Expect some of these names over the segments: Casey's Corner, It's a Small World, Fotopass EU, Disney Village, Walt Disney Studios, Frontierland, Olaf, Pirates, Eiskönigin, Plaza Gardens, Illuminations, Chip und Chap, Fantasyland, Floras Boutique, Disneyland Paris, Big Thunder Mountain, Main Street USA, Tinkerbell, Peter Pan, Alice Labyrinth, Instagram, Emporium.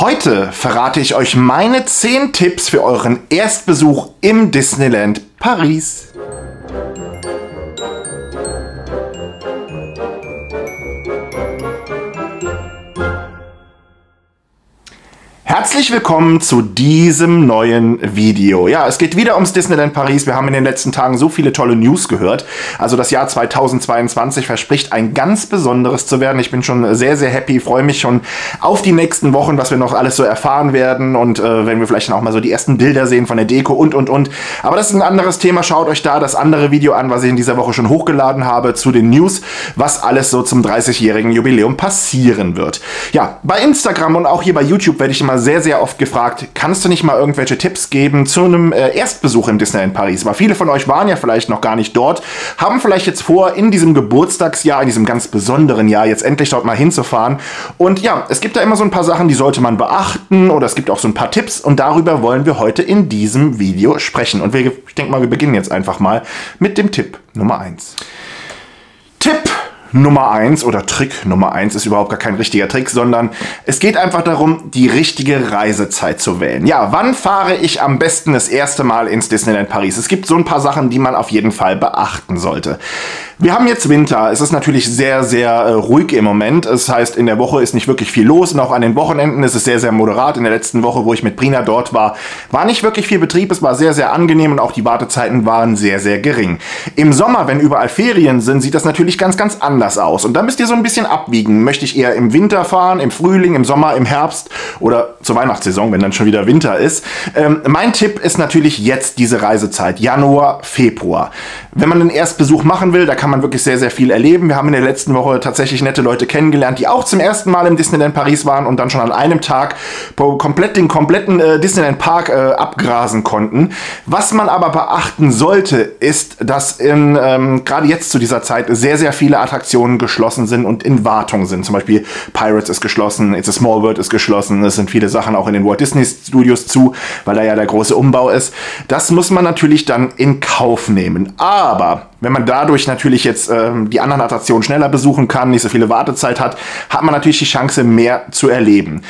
Heute verrate ich euch meine 10 Tipps für euren Erstbesuch im Disneyland Paris. Herzlich willkommen zu diesem neuen Video. Ja, es geht wieder ums Disneyland Paris. Wir haben in den letzten Tagen so viele tolle News gehört. Also das Jahr 2022 verspricht ein ganz besonderes zu werden. Ich bin schon sehr, sehr happy, freue mich schon auf die nächsten Wochen, was wir noch alles so erfahren werden und wenn wir vielleicht dann auch mal so die ersten Bilder sehen von der Deko und. Aber das ist ein anderes Thema. Schaut euch da das andere Video an, was ich in dieser Woche schon hochgeladen habe zu den News, was alles so zum 30-jährigen Jubiläum passieren wird. Ja, bei Instagram und auch hier bei YouTube werde ich immer sehr, sehr oft gefragt, kannst du nicht mal irgendwelche Tipps geben zu einem Erstbesuch im Disneyland Paris? Weil viele von euch waren ja vielleicht noch gar nicht dort, haben vielleicht jetzt vor, in diesem Geburtstagsjahr, in diesem ganz besonderen Jahr, jetzt endlich dort mal hinzufahren. Und ja, es gibt da immer so ein paar Sachen, die sollte man beachten oder es gibt auch so ein paar Tipps und darüber wollen wir heute in diesem Video sprechen. Und ich denke mal, wir beginnen jetzt einfach mal mit dem Tipp Nummer 1. Tipp Nummer 1 oder Trick Nummer 1 ist überhaupt gar kein richtiger Trick, sondern es geht einfach darum, die richtige Reisezeit zu wählen. Ja, wann fahre ich am besten das erste Mal ins Disneyland Paris? Es gibt so ein paar Sachen, die man auf jeden Fall beachten sollte. Wir haben jetzt Winter. Es ist natürlich sehr, sehr ruhig im Moment. Das heißt, in der Woche ist nicht wirklich viel los und auch an den Wochenenden ist es sehr, sehr moderat. In der letzten Woche, wo ich mit Brina dort war, war nicht wirklich viel Betrieb. Es war sehr, sehr angenehm und auch die Wartezeiten waren sehr, sehr gering. Im Sommer, wenn überall Ferien sind, sieht das natürlich ganz, ganz anders aus. Und da müsst ihr so ein bisschen abwiegen. Möchte ich eher im Winter fahren, im Frühling, im Sommer, im Herbst oder zur Weihnachtssaison, wenn dann schon wieder Winter ist? Mein Tipp ist natürlich jetzt diese Reisezeit, Januar, Februar. Wenn man einen Erstbesuch machen will, da kann man wirklich sehr, sehr viel erleben. Wir haben in der letzten Woche tatsächlich nette Leute kennengelernt, die auch zum ersten Mal im Disneyland Paris waren und dann schon an einem Tag den kompletten Disneyland Park abgrasen konnten. Was man aber beachten sollte, ist, dass gerade jetzt zu dieser Zeit sehr, sehr viele Attraktionen geschlossen sind und in Wartung sind. Zum Beispiel Pirates ist geschlossen, It's a Small World ist geschlossen, es sind viele Sachen auch in den Walt Disney Studios zu, weil da ja der große Umbau ist. Das muss man natürlich dann in Kauf nehmen. Aber wenn man dadurch natürlich jetzt die anderen Attraktionen schneller besuchen kann, nicht so viele Wartezeit hat, hat man natürlich die Chance, mehr zu erleben.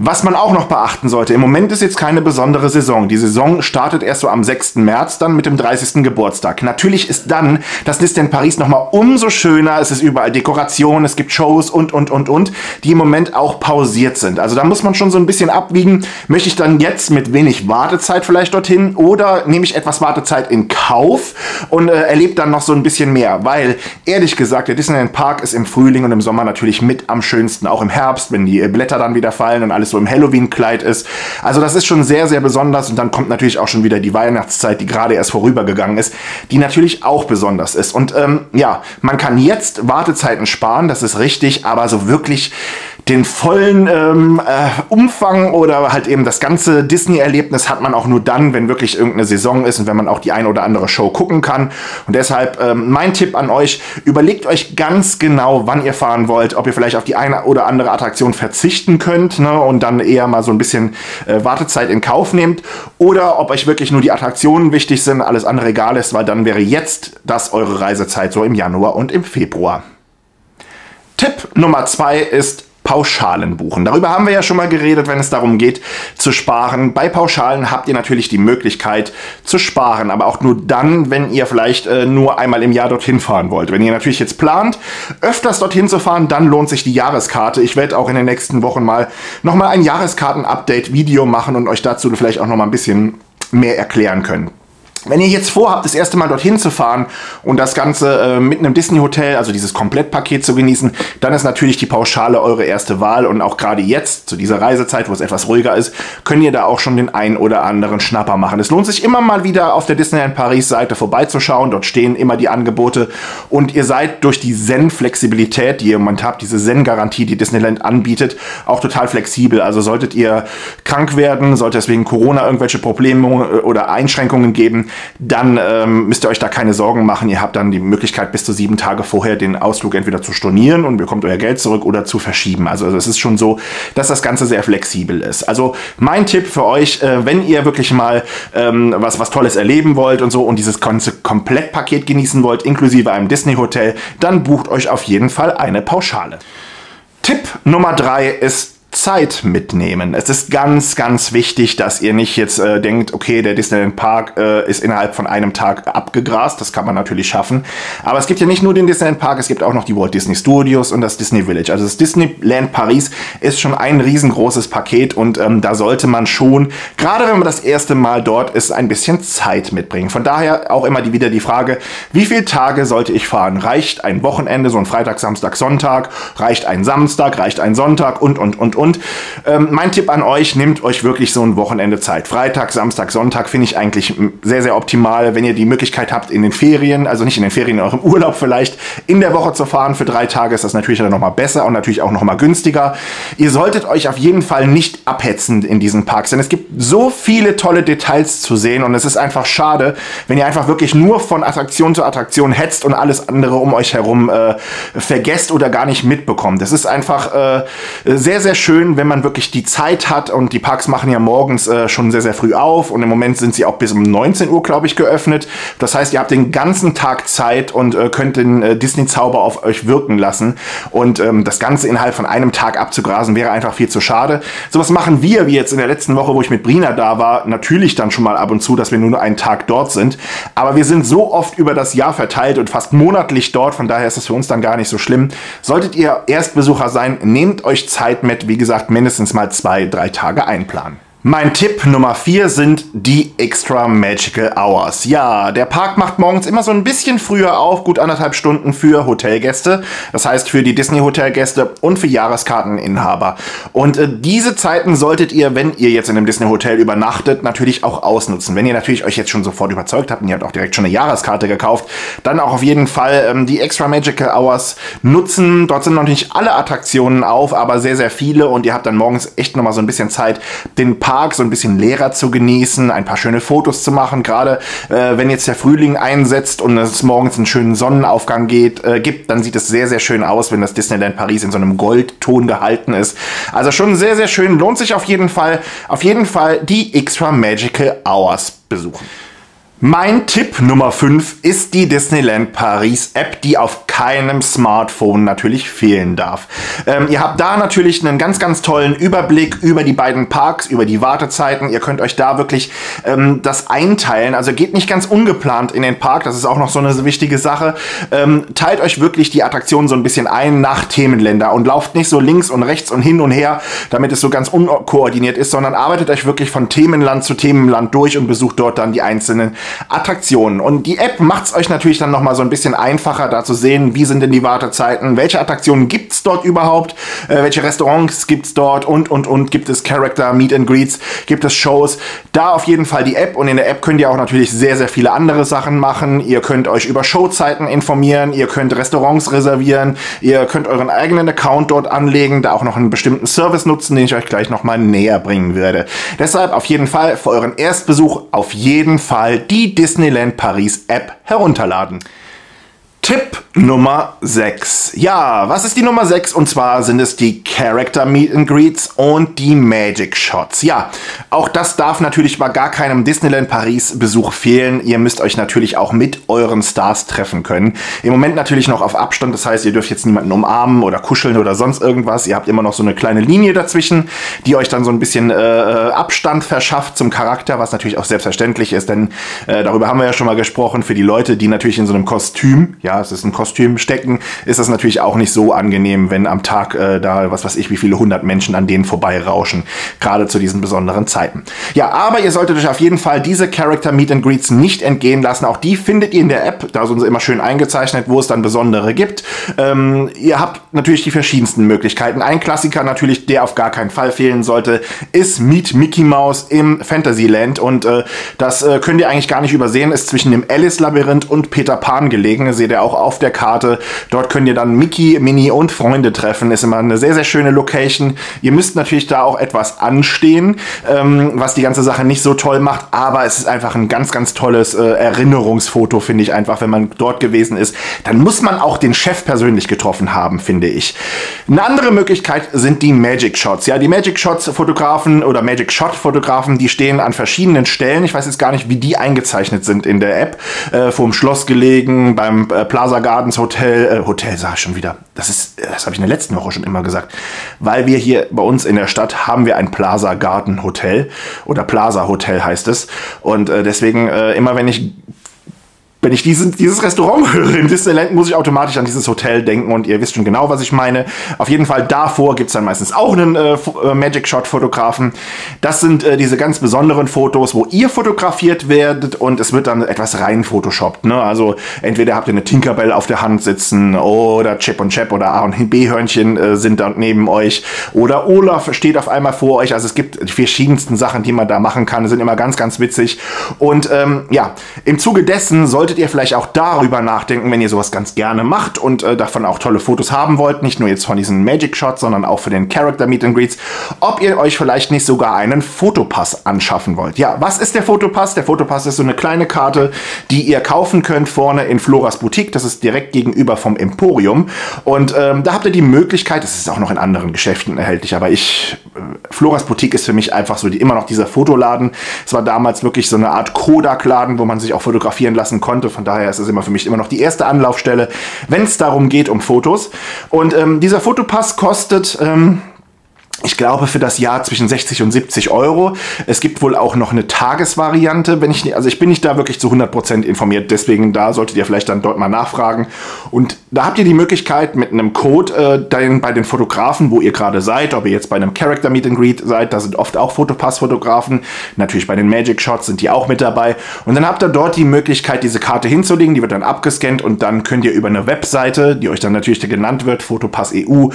Was man auch noch beachten sollte, im Moment ist jetzt keine besondere Saison. Die Saison startet erst so am 6. März dann mit dem 30. Geburtstag. Natürlich ist dann das Disneyland Paris nochmal umso schöner. Es ist überall Dekoration, es gibt Shows und, die im Moment auch pausiert sind. Also da muss man schon so ein bisschen abwiegen, möchte ich dann jetzt mit wenig Wartezeit vielleicht dorthin oder nehme ich etwas Wartezeit in Kauf und erlebe dann noch so ein bisschen mehr, weil ehrlich gesagt, der Disneyland Park ist im Frühling und im Sommer natürlich mit am schönsten, auch im Herbst, wenn die Blätter dann wieder fallen und alles so im Halloween-Kleid ist. Also das ist schon sehr, sehr besonders und dann kommt natürlich auch schon wieder die Weihnachtszeit, die gerade erst vorübergegangen ist, die natürlich auch besonders ist. Und ja, man kann jetzt Wartezeiten sparen, das ist richtig, aber so wirklich den vollen Umfang oder halt eben das ganze Disney-Erlebnis hat man auch nur dann, wenn wirklich irgendeine Saison ist und wenn man auch die ein oder andere Show gucken kann. Und deshalb mein Tipp an euch, überlegt euch ganz genau, wann ihr fahren wollt, ob ihr vielleicht auf die eine oder andere Attraktion verzichten könnt, ne, und dann eher mal so ein bisschen Wartezeit in Kauf nehmt oder ob euch wirklich nur die Attraktionen wichtig sind, alles andere egal ist, weil dann wäre jetzt das eure Reisezeit so im Januar und im Februar. Tipp Nummer 2 ist Pauschalen buchen. Darüber haben wir ja schon mal geredet, wenn es darum geht, zu sparen. Bei Pauschalen habt ihr natürlich die Möglichkeit zu sparen, aber auch nur dann, wenn ihr vielleicht nur einmal im Jahr dorthin fahren wollt. Wenn ihr natürlich jetzt plant, öfters dorthin zu fahren, dann lohnt sich die Jahreskarte. Ich werde auch in den nächsten Wochen mal nochmal ein Jahreskarten-Update-Video machen und euch dazu vielleicht auch nochmal ein bisschen mehr erklären können. Wenn ihr jetzt vorhabt, das erste Mal dorthin zu fahren und das Ganze mit einem Disney-Hotel, also dieses Komplettpaket zu genießen, dann ist natürlich die Pauschale eure erste Wahl und auch gerade jetzt, zu dieser Reisezeit, wo es etwas ruhiger ist, könnt ihr da auch schon den ein oder anderen Schnapper machen. Es lohnt sich immer mal wieder auf der Disneyland Paris-Seite vorbeizuschauen, dort stehen immer die Angebote und ihr seid durch die Zen-Flexibilität, die ihr im Moment habt, diese Zen-Garantie, die Disneyland anbietet, auch total flexibel. Also solltet ihr krank werden, sollte es wegen Corona irgendwelche Probleme oder Einschränkungen geben, dann müsst ihr euch da keine Sorgen machen. Ihr habt dann die Möglichkeit, bis zu 7 Tage vorher den Ausflug entweder zu stornieren und bekommt euer Geld zurück oder zu verschieben. Also es ist schon so, dass das Ganze sehr flexibel ist. Also mein Tipp für euch, wenn ihr wirklich mal was Tolles erleben wollt und so und dieses ganze Komplettpaket genießen wollt, inklusive einem Disney-Hotel, dann bucht euch auf jeden Fall eine Pauschale. Tipp Nummer 3 ist Zeit mitnehmen. Es ist ganz, ganz wichtig, dass ihr nicht jetzt denkt, okay, der Disneyland Park ist innerhalb von einem Tag abgegrast. Das kann man natürlich schaffen. Aber es gibt ja nicht nur den Disneyland Park, es gibt auch noch die Walt Disney Studios und das Disney Village. Also das Disneyland Paris ist schon ein riesengroßes Paket und da sollte man schon, gerade wenn man das erste Mal dort ist, ein bisschen Zeit mitbringen. Von daher auch immer wieder die Frage, wie viele Tage sollte ich fahren? Reicht ein Wochenende, so ein Freitag, Samstag, Sonntag? Reicht ein Samstag? Reicht ein Sonntag? Und. Mein Tipp an euch, nehmt euch wirklich so ein Wochenende Zeit. Freitag, Samstag, Sonntag finde ich eigentlich sehr, sehr optimal, wenn ihr die Möglichkeit habt, in den Ferien, also nicht in den Ferien, in eurem Urlaub vielleicht, in der Woche zu fahren. Für 3 Tage ist das natürlich dann nochmal besser und natürlich auch nochmal günstiger. Ihr solltet euch auf jeden Fall nicht abhetzen in diesen Parks, denn es gibt so viele tolle Details zu sehen und es ist einfach schade, wenn ihr einfach wirklich nur von Attraktion zu Attraktion hetzt und alles andere um euch herum vergesst oder gar nicht mitbekommt. Das ist einfach sehr, sehr schön, wenn man wirklich die Zeit hat, und die Parks machen ja morgens schon sehr, sehr früh auf und im Moment sind sie auch bis um 19 Uhr, glaube ich, geöffnet. Das heißt, ihr habt den ganzen Tag Zeit und könnt den Disney-Zauber auf euch wirken lassen, und das Ganze innerhalb von einem Tag abzugrasen wäre einfach viel zu schade. Sowas machen wir, wie jetzt in der letzten Woche, wo ich mit Brina da war, natürlich dann schon mal ab und zu, dass wir nur einen Tag dort sind, aber wir sind so oft über das Jahr verteilt und fast monatlich dort, von daher ist das für uns dann gar nicht so schlimm. Solltet ihr Erstbesucher sein, nehmt euch Zeit mit, wie gesagt, mindestens mal 2, 3 Tage einplanen. Mein Tipp Nummer 4 sind die Extra Magical Hours. Ja, der Park macht morgens immer so ein bisschen früher auf, gut 1,5 Stunden für Hotelgäste, das heißt für die Disney-Hotelgäste und für Jahreskarteninhaber. Und diese Zeiten solltet ihr, wenn ihr jetzt in einem Disney-Hotel übernachtet, natürlich auch ausnutzen. Wenn ihr natürlich euch jetzt schon sofort überzeugt habt und ihr habt auch direkt schon eine Jahreskarte gekauft, dann auch auf jeden Fall die Extra Magical Hours nutzen. Dort sind noch nicht alle Attraktionen auf, aber sehr, sehr viele, und ihr habt dann morgens echt nochmal so ein bisschen Zeit, den Park so ein bisschen leerer zu genießen, ein paar schöne Fotos zu machen, gerade wenn jetzt der Frühling einsetzt und es morgens einen schönen Sonnenaufgang gibt, dann sieht es sehr, sehr schön aus, wenn das Disneyland Paris in so einem Goldton gehalten ist. Also schon sehr, sehr schön, lohnt sich auf jeden Fall die Extra Magical Hours besuchen. Mein Tipp Nummer 5 ist die Disneyland Paris App, die auf keinem Smartphone natürlich fehlen darf. Ihr habt da natürlich einen ganz, ganz tollen Überblick über die beiden Parks, über die Wartezeiten. Ihr könnt euch da wirklich das einteilen. Also geht nicht ganz ungeplant in den Park, das ist auch noch so eine wichtige Sache. Teilt euch wirklich die Attraktionen so ein bisschen ein nach Themenländer und lauft nicht so links und rechts und hin und her, damit es so ganz unkoordiniert ist, sondern arbeitet euch wirklich von Themenland zu Themenland durch und besucht dort dann die einzelnen Attraktionen. Und die App macht es euch natürlich dann nochmal so ein bisschen einfacher, da zu sehen, wie sind denn die Wartezeiten, welche Attraktionen gibt es dort überhaupt, welche Restaurants gibt es dort und. Gibt es Charakter, Meet and Greets, gibt es Shows. Da auf jeden Fall die App, und in der App könnt ihr auch natürlich sehr, sehr viele andere Sachen machen. Ihr könnt euch über Showzeiten informieren, ihr könnt Restaurants reservieren, ihr könnt euren eigenen Account dort anlegen, da auch noch einen bestimmten Service nutzen, den ich euch gleich nochmal näher bringen werde. Deshalb auf jeden Fall für euren Erstbesuch auf jeden Fall die Disneyland Paris App herunterladen. Tipp Nummer 6. Ja, was ist die Nummer 6? Und zwar sind es die Character Meet and Greets und die Magic Shots. Ja, auch das darf natürlich bei gar keinem Disneyland Paris Besuch fehlen. Ihr müsst euch natürlich auch mit euren Stars treffen können. Im Moment natürlich noch auf Abstand, das heißt, ihr dürft jetzt niemanden umarmen oder kuscheln oder sonst irgendwas. Ihr habt immer noch so eine kleine Linie dazwischen, die euch dann so ein bisschen Abstand verschafft zum Charakter, was natürlich auch selbstverständlich ist, denn darüber haben wir ja schon mal gesprochen, für die Leute, die natürlich in so einem Kostüm, ja, es ist ein Kostüm stecken, ist das natürlich auch nicht so angenehm, wenn am Tag da, was weiß ich, wie viele 100 Menschen an denen vorbeirauschen, gerade zu diesen besonderen Zeiten. Ja, aber ihr solltet euch auf jeden Fall diese Character Meet and Greets nicht entgehen lassen. Auch die findet ihr in der App, da sind sie immer schön eingezeichnet, wo es dann besondere gibt. Ihr habt natürlich die verschiedensten Möglichkeiten. Ein Klassiker natürlich, der auf gar keinen Fall fehlen sollte, ist Meet Mickey Mouse im Fantasyland, und das könnt ihr eigentlich gar nicht übersehen, ist zwischen dem Alice Labyrinth und Peter Pan gelegen, seht ihr auch auf der Karte. Dort könnt ihr dann Mickey, Minnie und Freunde treffen. Ist immer eine sehr, sehr schöne Location. Ihr müsst natürlich da auch etwas anstehen, was die ganze Sache nicht so toll macht, aber es ist einfach ein ganz, ganz tolles Erinnerungsfoto, finde ich einfach, wenn man dort gewesen ist. Dann muss man auch den Chef persönlich getroffen haben, finde ich. Eine andere Möglichkeit sind die Magic Shots. Ja, die Magic Shots Fotografen oder Magic Shot Fotografen, die stehen an verschiedenen Stellen. Ich weiß jetzt gar nicht, wie die eingezeichnet sind in der App. Vorm Schloss gelegen, beim Platz Plaza Gardens Hotel, sag ich schon wieder. Das habe ich in der letzten Woche schon immer gesagt. Weil wir hier bei uns in der Stadt haben wir ein Plaza Garden Hotel oder Plaza Hotel heißt es. Und deswegen immer wenn ich dieses Restaurant höre in Disneyland, muss ich automatisch an dieses Hotel denken und ihr wisst schon genau, was ich meine. Auf jeden Fall davor gibt es dann meistens auch einen Magic Shot Fotografen. Das sind diese ganz besonderen Fotos, wo ihr fotografiert werdet und es wird dann etwas rein photoshoppt, ne? Also entweder habt ihr eine Tinkerbell auf der Hand sitzen oder Chip und Chap oder A und B Hörnchen sind da neben euch oder Olaf steht auf einmal vor euch. Also es gibt die verschiedensten Sachen, die man da machen kann. Die sind immer ganz, ganz witzig und ja, im Zuge dessen solltet ihr vielleicht auch darüber nachdenken, wenn ihr sowas ganz gerne macht und davon auch tolle Fotos haben wollt, nicht nur jetzt von diesen Magic Shots, sondern auch für den Character Meet and Greets, ob ihr euch vielleicht nicht sogar einen Fotopass anschaffen wollt. Ja, was ist der Fotopass? Der Fotopass ist so eine kleine Karte, die ihr kaufen könnt vorne in Floras Boutique, das ist direkt gegenüber vom Emporium und da habt ihr die Möglichkeit, das ist auch noch in anderen Geschäften erhältlich, aber Floras Boutique ist für mich einfach so immer noch dieser Fotoladen. Es war damals wirklich so eine Art Kodak-Laden, wo man sich auch fotografieren lassen konnte. Von daher ist es immer für mich immer noch die erste Anlaufstelle, wenn es darum geht, um Fotos. Und dieser Fotopass kostet, ich glaube, für das Jahr zwischen 60 und 70 Euro. Es gibt wohl auch noch eine Tagesvariante. Also ich bin nicht da wirklich zu 100% informiert, deswegen da solltet ihr vielleicht dann dort mal nachfragen. Und da habt ihr die Möglichkeit, mit einem Code bei den Fotografen, wo ihr gerade seid, ob ihr jetzt bei einem Character Meet and Greet seid, da sind oft auch Fotopass-Fotografen. Natürlich bei den Magic Shots sind die auch mit dabei. Und dann habt ihr dort die Möglichkeit, diese Karte hinzulegen. Die wird dann abgescannt und dann könnt ihr über eine Webseite, die euch dann natürlich genannt wird, Fotopass EU,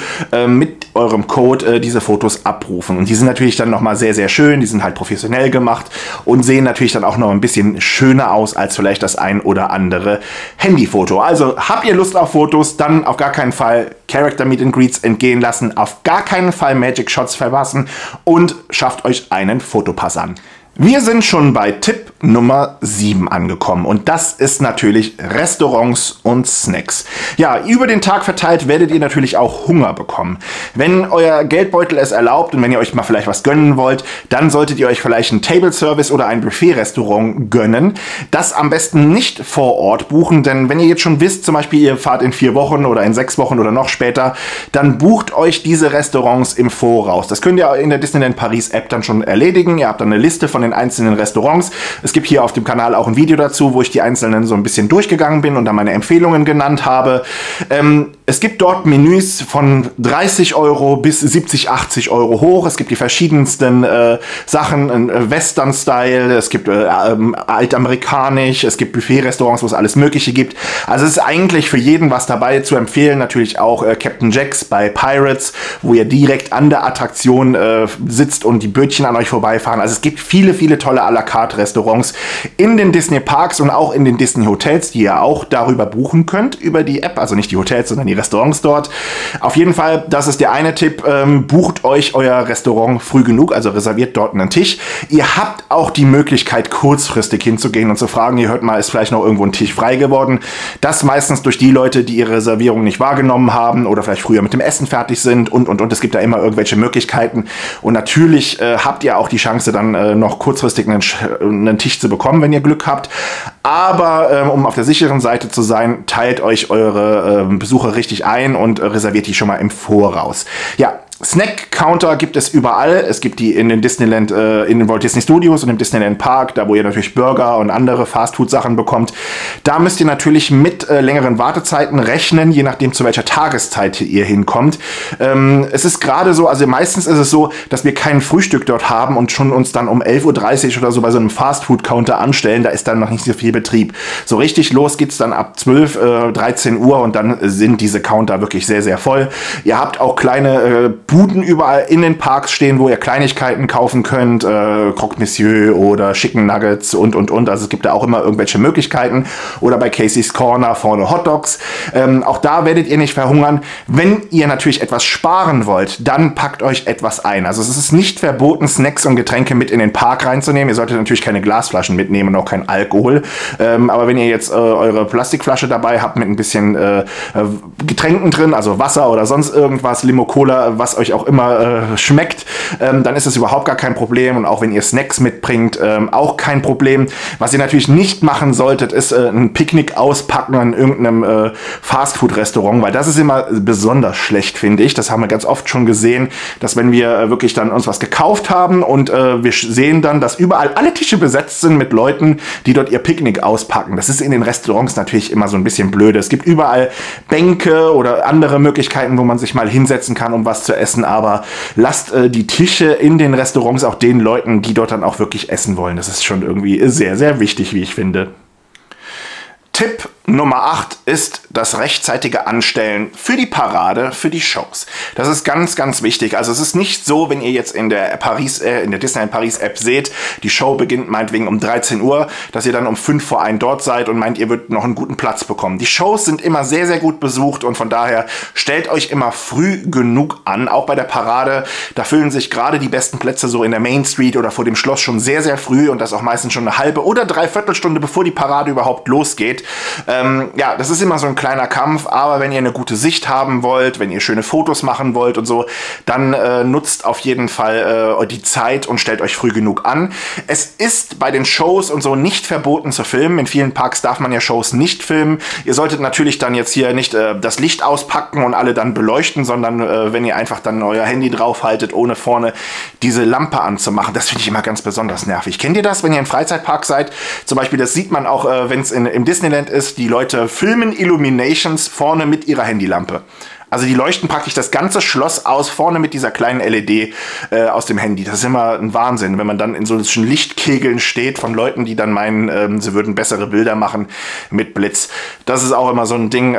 mit eurem Code diese Fotos abrufen. Und die sind natürlich dann nochmal sehr, sehr schön. Die sind halt professionell gemacht und sehen natürlich dann auch noch ein bisschen schöner aus als vielleicht das ein oder andere Handyfoto. Also habt ihr Lust auf Fotos, dann auf gar keinen Fall Character Meet and Greets entgehen lassen, auf gar keinen Fall Magic Shots verpassen und schafft euch einen Fotopass an. Wir sind schon bei Tipp Nummer 7 angekommen und das ist natürlich Restaurants und Snacks. Ja, über den Tag verteilt werdet ihr natürlich auch Hunger bekommen. Wenn euer Geldbeutel es erlaubt und wenn ihr euch mal vielleicht was gönnen wollt, dann solltet ihr euch vielleicht einen Table Service oder ein Buffet-Restaurant gönnen. Das am besten nicht vor Ort buchen, denn wenn ihr jetzt schon wisst, zum Beispiel ihr fahrt in 4 Wochen oder in 6 Wochen oder noch später, dann bucht euch diese Restaurants im Voraus. Das könnt ihr in der Disneyland Paris App dann schon erledigen. Ihr habt dann eine Liste von den einzelnen Restaurants. Es gibt hier auf dem Kanal auch ein Video dazu, wo ich die einzelnen so ein bisschen durchgegangen bin und dann meine Empfehlungen genannt habe. Es gibt dort Menüs von 30 Euro bis 70, 80 Euro hoch. Es gibt die verschiedensten Sachen, Western-Style, es gibt altamerikanisch, es gibt Buffet-Restaurants, wo es alles Mögliche gibt. Also es ist eigentlich für jeden was dabei zu empfehlen. Natürlich auch Captain Jack's bei Pirates, wo ihr direkt an der Attraktion sitzt und die Bötchen an euch vorbeifahren. Also es gibt viele tolle à la carte Restaurants in den Disney Parks und auch in den Disney Hotels, die ihr auch darüber buchen könnt, über die App, also nicht die Hotels, sondern die Restaurants dort. Auf jeden Fall, das ist der eine Tipp, bucht euch euer Restaurant früh genug, also reserviert dort einen Tisch. Ihr habt auch die Möglichkeit, kurzfristig hinzugehen und zu fragen, ihr hört mal, ist vielleicht noch irgendwo ein Tisch frei geworden. Das meistens durch die Leute, die ihre Reservierung nicht wahrgenommen haben oder vielleicht früher mit dem Essen fertig sind und. Es gibt da immer irgendwelche Möglichkeiten und natürlich habt ihr auch die Chance, dann noch kurzfristig einen Tisch zu bekommen, wenn ihr Glück habt. Aber um auf der sicheren Seite zu sein, teilt euch eure Besucher richtig ein und reserviert die schon mal im Voraus. Ja, Snack-Counter gibt es überall. Es gibt die in den Disneyland, in den Walt Disney Studios und im Disneyland Park, da wo ihr natürlich Burger und andere Fastfood-Sachen bekommt. Da müsst ihr natürlich mit längeren Wartezeiten rechnen, je nachdem zu welcher Tageszeit ihr hinkommt. Es ist gerade so, also meistens ist es so, dass wir kein Frühstück dort haben und schon uns dann um 11:30 Uhr oder so bei so einem Fastfood-Counter anstellen. Da ist dann noch nicht so viel Betrieb. So richtig los geht's dann ab 12, 13 Uhr und dann sind diese Counter wirklich sehr, sehr voll. Ihr habt auch kleine Buden überall in den Parks stehen, wo ihr Kleinigkeiten kaufen könnt, Croque Monsieur oder Chicken Nuggets und. Also es gibt da auch immer irgendwelche Möglichkeiten. Oder bei Casey's Corner vorne Hot Dogs. Auch da werdet ihr nicht verhungern. Wenn ihr natürlich etwas sparen wollt, dann packt euch etwas ein. Also es ist nicht verboten, Snacks und Getränke mit in den Park reinzunehmen. Ihr solltet natürlich keine Glasflaschen mitnehmen und auch kein Alkohol. Aber wenn ihr jetzt eure Plastikflasche dabei habt mit ein bisschen Getränken drin, also Wasser oder sonst irgendwas, Limo, Cola, was was euch auch immer schmeckt, dann ist das überhaupt gar kein Problem. Und auch wenn ihr Snacks mitbringt, auch kein Problem. Was ihr natürlich nicht machen solltet, ist ein Picknick auspacken in irgendeinem Fastfood-Restaurant, weil das ist immer besonders schlecht, finde ich. Das haben wir ganz oft schon gesehen, dass wenn wir wirklich dann uns was gekauft haben und wir sehen dann, dass überall alle Tische besetzt sind mit Leuten, die dort ihr Picknick auspacken. Das ist in den Restaurants natürlich immer so ein bisschen blöde. Es gibt überall Bänke oder andere Möglichkeiten, wo man sich mal hinsetzen kann, um was zu essen, aber lasst die Tische in den Restaurants auch den Leuten, die dort dann auch wirklich essen wollen. Das ist schon irgendwie sehr, sehr wichtig, wie ich finde. Tipp Nummer 8 ist das rechtzeitige Anstellen für die Parade, für die Shows. Das ist ganz, ganz wichtig. Also es ist nicht so, wenn ihr jetzt in der Disneyland Paris App seht, die Show beginnt meinetwegen um 13 Uhr, dass ihr dann um 5 vor 1 dort seid und meint, ihr würdet noch einen guten Platz bekommen. Die Shows sind immer sehr, sehr gut besucht und von daher stellt euch immer früh genug an, auch bei der Parade. Da füllen sich gerade die besten Plätze so in der Main Street oder vor dem Schloss schon sehr, sehr früh und das auch meistens schon eine halbe oder dreiviertel Stunde, bevor die Parade überhaupt losgeht. Ja, das ist immer so ein kleiner Kampf, aber wenn ihr eine gute Sicht haben wollt, wenn ihr schöne Fotos machen wollt und so, dann nutzt auf jeden Fall die Zeit und stellt euch früh genug an. Es ist bei den Shows und so nicht verboten zu filmen. In vielen Parks darf man ja Shows nicht filmen. Ihr solltet natürlich dann jetzt hier nicht das Licht auspacken und alle dann beleuchten, sondern wenn ihr einfach dann euer Handy draufhaltet, ohne vorne diese Lampe anzumachen. Das finde ich immer ganz besonders nervig. Kennt ihr das, wenn ihr im Freizeitpark seid? Zum Beispiel, das sieht man auch, wenn es im Disneyland ist. Die Leute filmen Illuminations vorne mit ihrer Handylampe. Also die leuchten praktisch das ganze Schloss aus, vorne mit dieser kleinen LED aus dem Handy. Das ist immer ein Wahnsinn, wenn man dann in solchen Lichtkegeln steht von Leuten, die dann meinen, sie würden bessere Bilder machen mit Blitz. Das ist auch immer so ein Ding.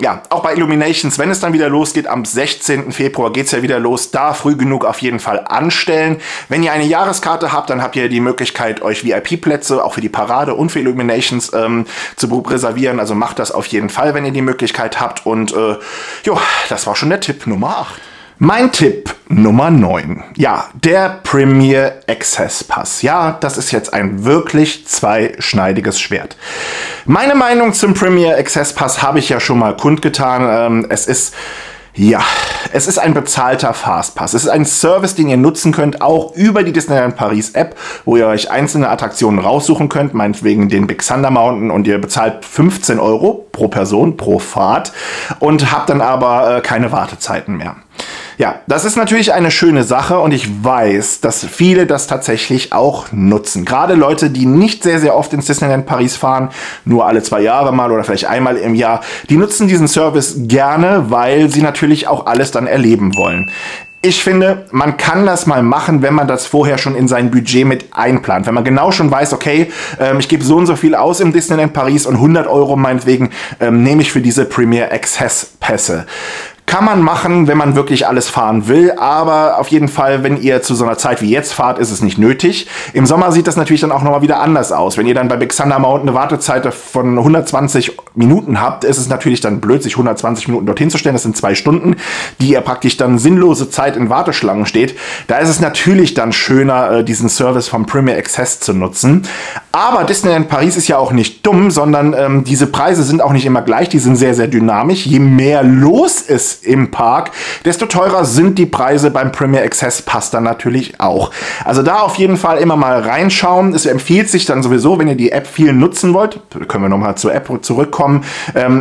Ja, auch bei Illuminations, wenn es dann wieder losgeht, am 16. Februar geht es ja wieder los. Da früh genug auf jeden Fall anstellen. Wenn ihr eine Jahreskarte habt, dann habt ihr die Möglichkeit, euch VIP-Plätze auch für die Parade und für Illuminations zu reservieren. Also macht das auf jeden Fall, wenn ihr die Möglichkeit habt. Und jo, das war schon der Tipp Nummer 8. Mein Tipp Nummer 9. Ja, der Premier Access Pass. Ja, das ist jetzt ein wirklich zweischneidiges Schwert. Meine Meinung zum Premier Access Pass habe ich ja schon mal kundgetan. Es ist ein bezahlter Fastpass. Es ist ein Service, den ihr nutzen könnt, auch über die Disneyland Paris App, wo ihr euch einzelne Attraktionen raussuchen könnt, meinetwegen den Big Thunder Mountain, und ihr bezahlt 15 Euro pro Person, pro Fahrt und habt dann aber keine Wartezeiten mehr. Ja, das ist natürlich eine schöne Sache und ich weiß, dass viele das tatsächlich auch nutzen. Gerade Leute, die nicht sehr, sehr oft ins Disneyland Paris fahren, nur alle 2 Jahre mal oder vielleicht einmal im Jahr, die nutzen diesen Service gerne, weil sie natürlich auch alles dann erleben wollen. Ich finde, man kann das mal machen, wenn man das vorher schon in sein Budget mit einplant. Wenn man genau schon weiß, okay, ich gebe so und so viel aus im Disneyland Paris und 100 Euro meinetwegen nehme ich für diese Premier Access Pässe. Kann man machen, wenn man wirklich alles fahren will, aber auf jeden Fall, wenn ihr zu so einer Zeit wie jetzt fahrt, ist es nicht nötig. Im Sommer sieht das natürlich dann auch nochmal wieder anders aus. Wenn ihr dann bei Big Thunder Mountain eine Wartezeit von 120 Minuten habt, ist es natürlich dann blöd, sich 120 Minuten dorthin zu stellen. Das sind 2 Stunden, die ihr praktisch dann sinnlose Zeit in Warteschlangen steht. Da ist es natürlich dann schöner, diesen Service vom Premier Access zu nutzen. Aber Disneyland Paris ist ja auch nicht dumm, sondern diese Preise sind auch nicht immer gleich. Die sind sehr, sehr dynamisch. Je mehr los ist im Park, desto teurer sind die Preise beim Premier Access Pass dann natürlich auch. Also da auf jeden Fall immer mal reinschauen. Es empfiehlt sich dann sowieso, wenn ihr die App viel nutzen wollt, können wir nochmal zur App zurückkommen,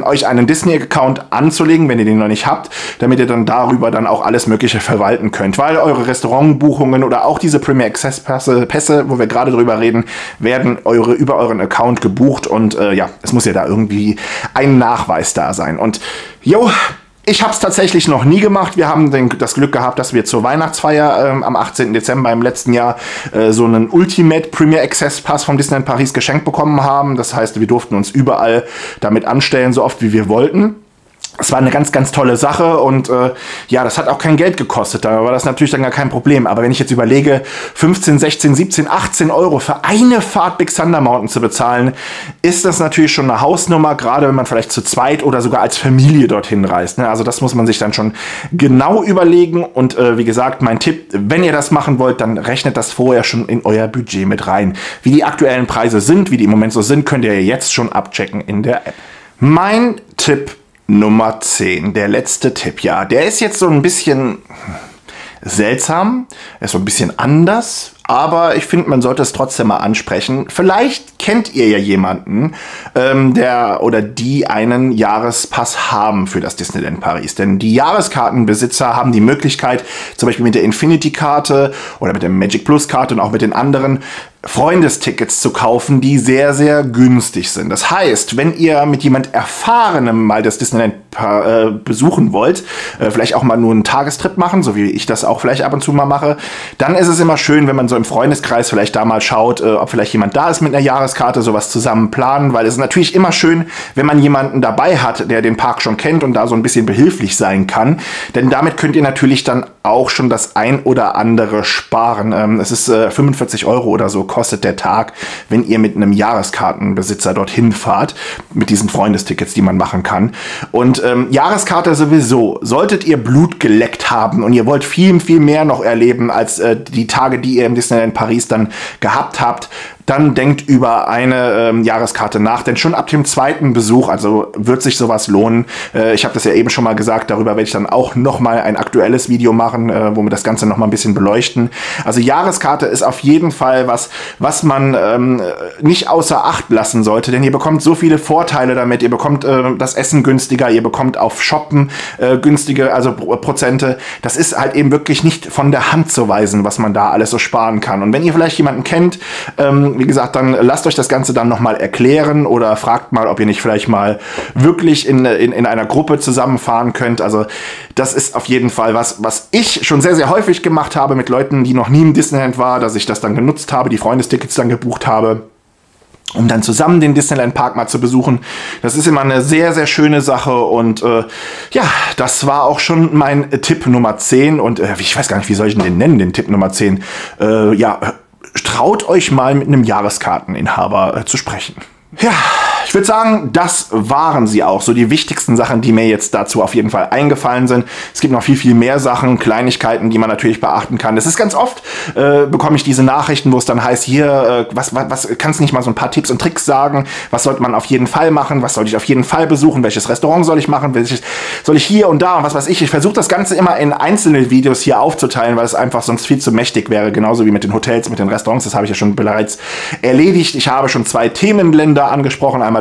euch einen Disney-Account anzulegen, wenn ihr den noch nicht habt, damit ihr dann darüber dann auch alles Mögliche verwalten könnt, weil eure Restaurantbuchungen oder auch diese Premier Access Pässe, wo wir gerade drüber reden, werden über euren Account gebucht und ja, es muss ja da irgendwie ein Nachweis da sein. Und jo, ich habe es tatsächlich noch nie gemacht. Wir haben das Glück gehabt, dass wir zur Weihnachtsfeier am 18. Dezember im letzten Jahr so einen Ultimate Premier Access Pass vom Disneyland Paris geschenkt bekommen haben. Das heißt, wir durften uns überall damit anstellen, so oft wie wir wollten. Es war eine ganz, ganz tolle Sache und ja, das hat auch kein Geld gekostet. Da war das natürlich dann gar kein Problem. Aber wenn ich jetzt überlege, 15, 16, 17, 18 Euro für eine Fahrt Big Thunder Mountain zu bezahlen, ist das natürlich schon eine Hausnummer, gerade wenn man vielleicht zu zweit oder sogar als Familie dorthin reist, ne? Also das muss man sich dann schon genau überlegen. Und wie gesagt, mein Tipp, wenn ihr das machen wollt, dann rechnet das vorher schon in euer Budget mit rein. Wie die aktuellen Preise sind, wie die im Moment so sind, könnt ihr jetzt schon abchecken in der App. Mein Tipp Nummer 10, der letzte Tipp, ja, der ist jetzt so ein bisschen seltsam, ist so ein bisschen anders, aber ich finde, man sollte es trotzdem mal ansprechen. Vielleicht kennt ihr ja jemanden, der oder die einen Jahrespass haben für das Disneyland Paris. Denn die Jahreskartenbesitzer haben die Möglichkeit, zum Beispiel mit der Infinity-Karte oder mit der Magic Plus-Karte und auch mit den anderen Freundestickets zu kaufen, die sehr, sehr günstig sind. Das heißt, wenn ihr mit jemand Erfahrenem mal das Disneyland besuchen wollt, vielleicht auch mal nur einen Tagestrip machen, so wie ich das auch vielleicht ab und zu mal mache, dann ist es immer schön, wenn man so im Freundeskreis vielleicht da mal schaut, ob vielleicht jemand da ist mit einer Jahreskarte, sowas zusammen planen, weil es ist natürlich immer schön, wenn man jemanden dabei hat, der den Park schon kennt und da so ein bisschen behilflich sein kann, denn damit könnt ihr natürlich dann auch schon das ein oder andere sparen. Es ist 45 € oder so kostet der Tag, wenn ihr mit einem Jahreskartenbesitzer dorthin fahrt, mit diesen Freundestickets, die man machen kann. Und Jahreskarte sowieso. Solltet ihr Blut geleckt haben und ihr wollt viel, viel mehr noch erleben als die Tage, die ihr im Disneyland Paris dann gehabt habt, dann denkt über eine Jahreskarte nach, denn schon ab dem zweiten Besuch, also wird sich sowas lohnen. Ich habe das ja eben schon mal gesagt, darüber werde ich dann auch nochmal ein aktuelles Video machen, wo wir das Ganze nochmal ein bisschen beleuchten. Also Jahreskarte ist auf jeden Fall was, was man nicht außer Acht lassen sollte, denn ihr bekommt so viele Vorteile damit. Ihr bekommt das Essen günstiger, ihr bekommt auf Shoppen günstige, also Prozente. Das ist halt eben wirklich nicht von der Hand zu weisen, was man da alles so sparen kann. Und wenn ihr vielleicht jemanden kennt, wie gesagt, dann lasst euch das Ganze dann nochmal erklären oder fragt mal, ob ihr nicht vielleicht mal wirklich in einer Gruppe zusammenfahren könnt. Also das ist auf jeden Fall was, was ich schon sehr, sehr häufig gemacht habe mit Leuten, die noch nie im Disneyland waren, dass ich das dann genutzt habe, die Freundestickets dann gebucht habe, um dann zusammen den Disneyland Park mal zu besuchen. Das ist immer eine sehr, sehr schöne Sache und ja, das war auch schon mein Tipp Nummer 10 und ich weiß gar nicht, wie soll ich den nennen, den Tipp Nummer 10? Ja, traut euch mal mit einem Jahreskarteninhaber zu sprechen. Ja, ich würde sagen, das waren sie auch, so die wichtigsten Sachen, die mir jetzt dazu auf jeden Fall eingefallen sind. Es gibt noch viel, viel mehr Sachen, Kleinigkeiten, die man natürlich beachten kann. Das ist ganz oft, bekomme ich diese Nachrichten, wo es dann heißt, hier, was kannst du nicht mal so ein paar Tipps und Tricks sagen? Was sollte man auf jeden Fall machen? Was sollte ich auf jeden Fall besuchen? Welches Restaurant soll ich machen? Welches soll ich hier und da und was weiß ich? Ich versuche das Ganze immer in einzelne Videos hier aufzuteilen, weil es einfach sonst viel zu mächtig wäre. Genauso wie mit den Hotels, mit den Restaurants. Das habe ich ja schon bereits erledigt. Ich habe schon 2 Themenländer angesprochen. Einmal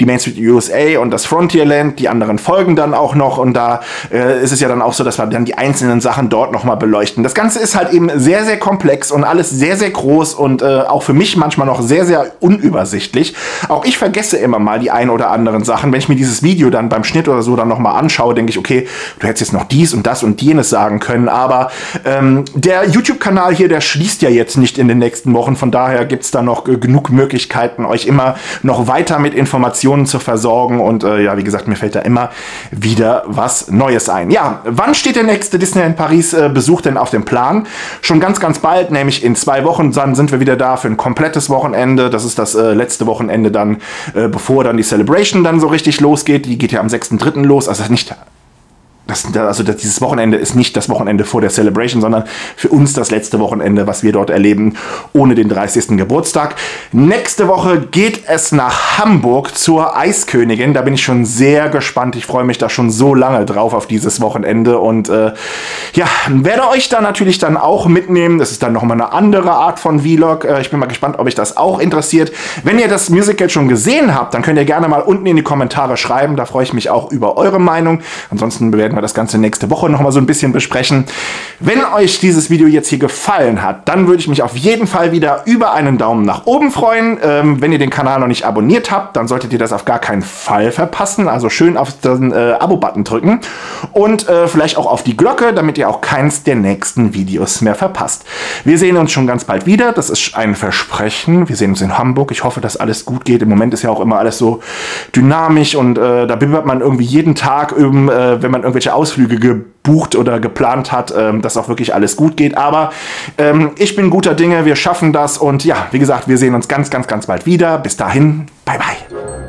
die Main Street USA und das Frontierland, die anderen folgen dann auch noch und da ist es ja dann auch so, dass wir dann die einzelnen Sachen dort nochmal beleuchten. Das Ganze ist halt eben sehr, sehr komplex und alles sehr, sehr groß und auch für mich manchmal noch sehr, sehr unübersichtlich. Auch ich vergesse immer mal die ein oder anderen Sachen. Wenn ich mir dieses Video dann beim Schnitt oder so dann nochmal anschaue, denke ich, okay, du hättest jetzt noch dies und das und jenes sagen können, aber der YouTube-Kanal hier, der schließt ja jetzt nicht in den nächsten Wochen, von daher gibt es da noch genug Möglichkeiten, euch immer noch weiter mit Informationen zu versorgen und ja, wie gesagt, mir fällt da immer wieder was Neues ein. Ja, wann steht der nächste Disneyland Paris Besuch denn auf dem Plan? Schon ganz, ganz bald, nämlich in 2 Wochen, dann sind wir wieder da für ein komplettes Wochenende. Das ist das letzte Wochenende dann, bevor dann die Celebration dann so richtig losgeht. Die geht ja am 6.3. los, also nicht... dieses Wochenende ist nicht das Wochenende vor der Celebration, sondern für uns das letzte Wochenende, was wir dort erleben, ohne den 30. Geburtstag. Nächste Woche geht es nach Hamburg zur Eiskönigin. Da bin ich schon sehr gespannt. Ich freue mich da schon so lange drauf auf dieses Wochenende. Und ja, werde euch da natürlich dann auch mitnehmen. Das ist dann nochmal eine andere Art von Vlog. Ich bin mal gespannt, ob euch das auch interessiert. Wenn ihr das Musical schon gesehen habt, dann könnt ihr gerne mal unten in die Kommentare schreiben. Da freue ich mich auch über eure Meinung. Ansonsten werden wir das Ganze nächste Woche noch mal so ein bisschen besprechen. Wenn euch dieses Video jetzt hier gefallen hat, dann würde ich mich auf jeden Fall wieder über einen Daumen nach oben freuen. Wenn ihr den Kanal noch nicht abonniert habt, dann solltet ihr das auf gar keinen Fall verpassen. Also schön auf den Abo-Button drücken und vielleicht auch auf die Glocke, damit ihr auch keins der nächsten Videos mehr verpasst. Wir sehen uns schon ganz bald wieder. Das ist ein Versprechen. Wir sehen uns in Hamburg. Ich hoffe, dass alles gut geht. Im Moment ist ja auch immer alles so dynamisch und da bibbert man irgendwie jeden Tag, wenn man irgendwelche Ausflüge gebucht oder geplant hat, dass auch wirklich alles gut geht. Aber ich bin guter Dinge, wir schaffen das und ja, wie gesagt, wir sehen uns ganz, ganz, ganz bald wieder. Bis dahin, bye, bye.